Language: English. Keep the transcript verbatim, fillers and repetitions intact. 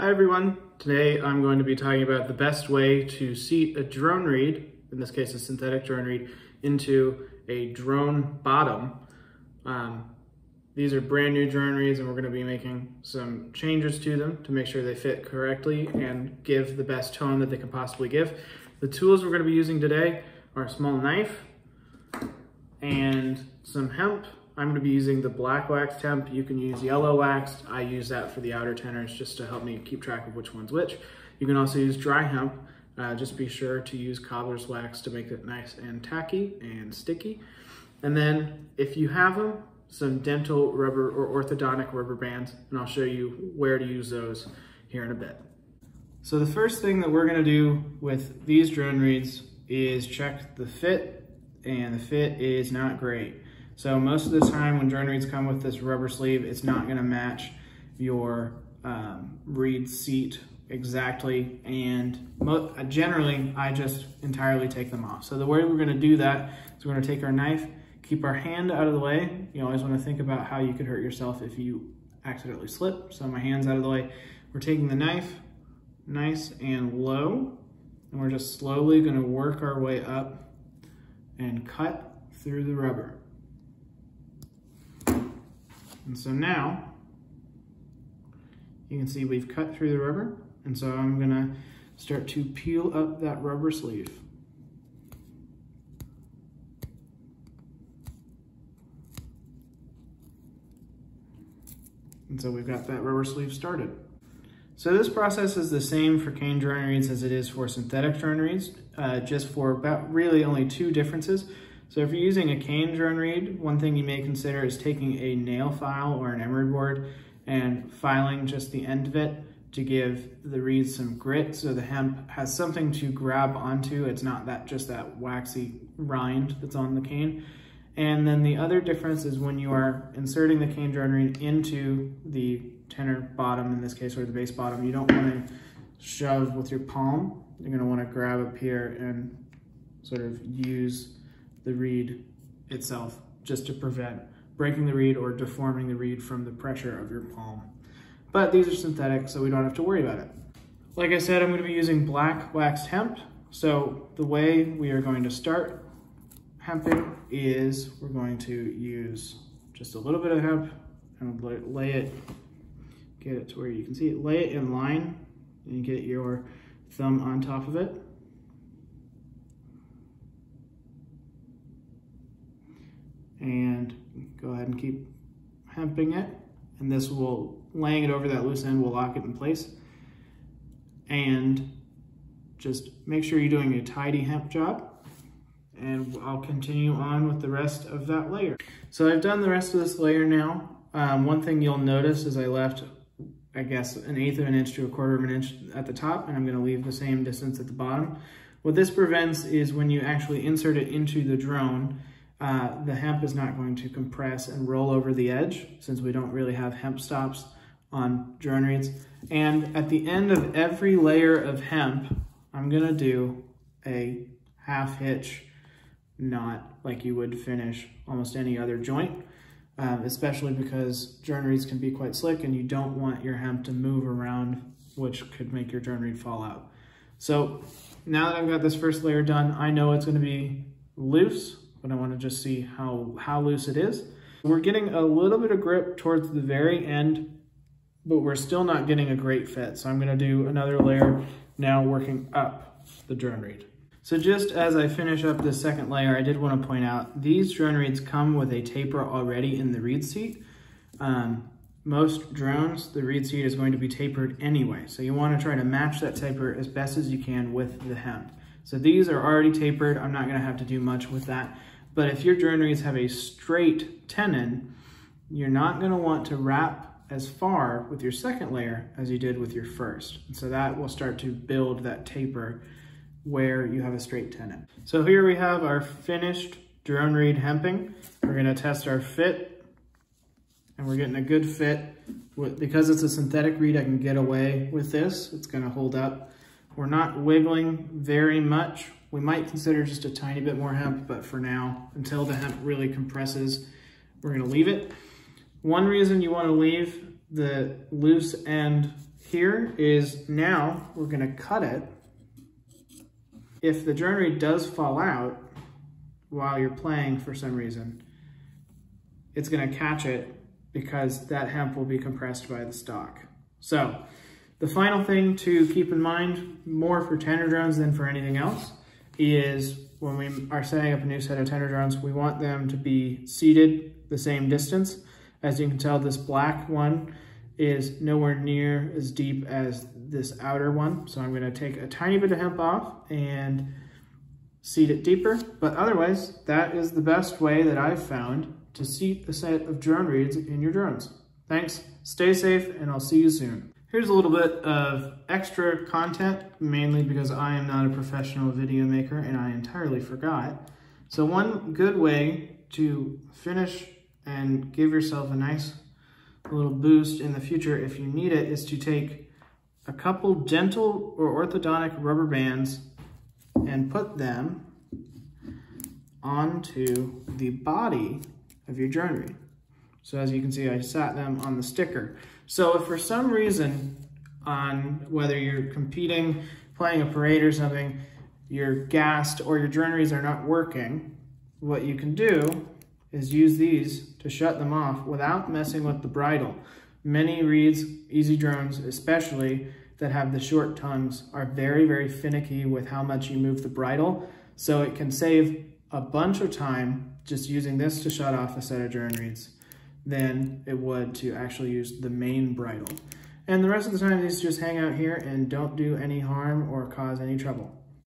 Hi everyone, today I'm going to be talking about the best way to seat a drone reed, in this case a synthetic drone reed, into a drone bottom. Um, these are brand new drone reeds and we're going to be making some changes to them to make sure they fit correctly and give the best tone that they can possibly give. The tools we're going to be using today are a small knife and some hemp. I'm going to be using the black waxed hemp. You can use yellow waxed. I use that for the outer tenors just to help me keep track of which one's which. You can also use dry hemp. Uh, just be sure to use cobbler's wax to make it nice and tacky and sticky. And then if you have them, some dental rubber or orthodontic rubber bands, and I'll show you where to use those here in a bit. So the first thing that we're going to do with these drone reeds is check the fit, and the fit is not great. So most of the time when drone reeds come with this rubber sleeve, it's not gonna match your um, reed seat exactly. And mo generally, I just entirely take them off. So the way we're gonna do that is we're gonna take our knife, keep our hand out of the way. You always wanna think about how you could hurt yourself if you accidentally slip. So my hand's out of the way. We're taking the knife nice and low, and we're just slowly gonna work our way up and cut through the rubber. And so now you can see we've cut through the rubber, and so I'm going to start to peel up that rubber sleeve. And so we've got that rubber sleeve started. So this process is the same for cane drone reeds as it is for synthetic drone reeds, uh, just for about really only two differences. So if you're using a cane drone reed, one thing you may consider is taking a nail file or an emery board and filing just the end of it to give the reed some grit so the hemp has something to grab onto. It's not that just that waxy rind that's on the cane. And then the other difference is when you are inserting the cane drone reed into the tenor bottom, in this case, or the bass bottom, you don't want to shove with your palm. You're going to want to grab up here and sort of use the reed itself just to prevent breaking the reed or deforming the reed from the pressure of your palm. But these are synthetic, so we don't have to worry about it. Like I said, I'm going to be using black waxed hemp. So the way we are going to start hemping is we're going to use just a little bit of hemp and lay it, get it to where you can see it, lay it in line and get your thumb on top of it. And go ahead and keep hemping it. And this will, laying it over that loose end will lock it in place. And just make sure you're doing a tidy hemp job. And I'll continue on with the rest of that layer. So I've done the rest of this layer now. Um, one thing you'll notice is I left, I guess, an eighth of an inch to a quarter of an inch at the top, and I'm gonna leave the same distance at the bottom. What this prevents is when you actually insert it into the drone, Uh, the hemp is not going to compress and roll over the edge, since we don't really have hemp stops on drone reeds. And at the end of every layer of hemp, I'm gonna do a half hitch knot like you would finish almost any other joint, um, especially because drone reeds can be quite slick and you don't want your hemp to move around, which could make your drone reed fall out. So now that I've got this first layer done, I know it's gonna be loose, but I want to just see how, how loose it is. We're getting a little bit of grip towards the very end, but we're still not getting a great fit. So I'm going to do another layer now working up the drone reed. So just as I finish up this second layer, I did want to point out these drone reeds come with a taper already in the reed seat. Um, most drones, the reed seat is going to be tapered anyway. So you want to try to match that taper as best as you can with the hemp. So these are already tapered. I'm not going to have to do much with that. But if your drone reeds have a straight tenon, you're not going to want to wrap as far with your second layer as you did with your first. So that will start to build that taper where you have a straight tenon. So here we have our finished drone reed hemping. We're going to test our fit, and we're getting a good fit. Because it's a synthetic reed, I can get away with this. It's going to hold up. We're not wiggling very much. We might consider just a tiny bit more hemp, but for now, until the hemp really compresses, we're gonna leave it. One reason you wanna leave the loose end Here is now we're going to cut it. If the joinery does fall out while you're playing for some reason, it's going to catch it because that hemp will be compressed by the stock. So the final thing to keep in mind, more for tenor drones than for anything else, is when we are setting up a new set of tenor drones, we want them to be seated the same distance. As you can tell, this black one is nowhere near as deep as this outer one. So I'm going to take a tiny bit of hemp off and seat it deeper. But otherwise, that is the best way that I've found to seat a set of drone reeds in your drones. Thanks, stay safe, and I'll see you soon. Here's a little bit of extra content, mainly because I am not a professional video maker and I entirely forgot. So one good way to finish and give yourself a nice little boost in the future if you need it is to take a couple dental or orthodontic rubber bands and put them onto the body of your joinery. So as you can see, I sat them on the sticker. So if for some reason, on whether you're competing, playing a parade or something, you're gassed or your joineries are not working, what you can do is use these to shut them off without messing with the bridle. Many reeds, easy drones especially, that have the short tongues are very, very finicky with how much you move the bridle. So it can save a bunch of time just using this to shut off a set of drone reeds than it would to actually use the main bridle. And the rest of the time, these just hang out here and don't do any harm or cause any trouble.